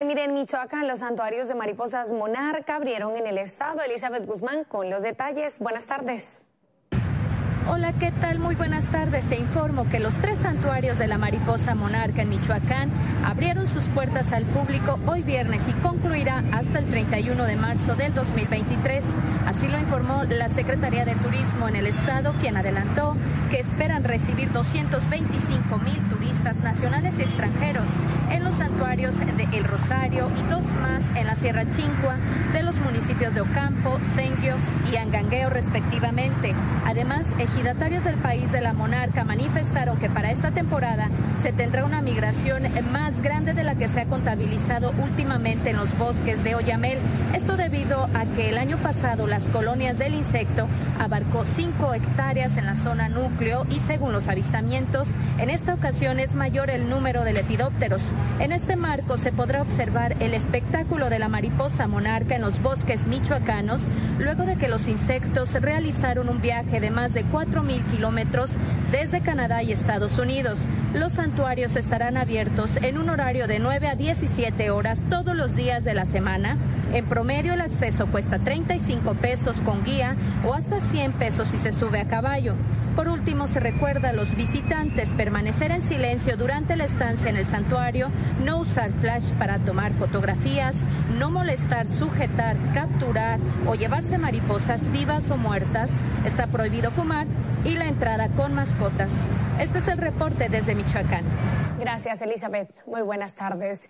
Miren, en Michoacán, los santuarios de mariposas monarca abrieron en el estado. Elizabeth Guzmán con los detalles. Buenas tardes. Hola, ¿qué tal? Muy buenas tardes. Te informo que los tres santuarios de la mariposa monarca en Michoacán abrieron sus puertas al público hoy viernes y concluirá hasta el 31 de marzo del 2023. Así lo informó la Secretaría de Turismo en el estado, quien adelantó que esperan recibir 225,000 turistas nacionales y extranjeros en los santuarios de El Rosario y dos más en la Sierra Chincua de los municipios de Ocampo, Sengio y Angangueo respectivamente. Además, ejidatarios del país de la monarca manifestaron que para esta temporada se tendrá una migración más grande de la que se ha contabilizado últimamente en los bosques de Oyamel. Esto debido a que el año pasado las colonias del insecto abarcó 5 hectáreas en la zona núcleo y según los avistamientos, en esta ocasión es mayor el número de lepidópteros. En este marco se podrá observar el espectáculo de la mariposa monarca en los bosques michoacanos, luego de que los insectos realizaron un viaje de más de 4,000 kilómetros desde Canadá y Estados Unidos. Los santuarios estarán abiertos en un horario de 9 a 17 horas todos los días de la semana. En promedio el acceso cuesta 35 pesos con guía o hasta 100 pesos si se sube a caballo. Por último, se recuerda a los visitantes permanecer en silencio durante la estancia en el santuario, no usar flash para tomar fotografías, no molestar, sujetar, capturar o llevarse mariposas vivas o muertas. Está prohibido fumar y la entrada con mascotas. Este es el reporte desde Michoacán. Gracias, Elizabeth. Muy buenas tardes.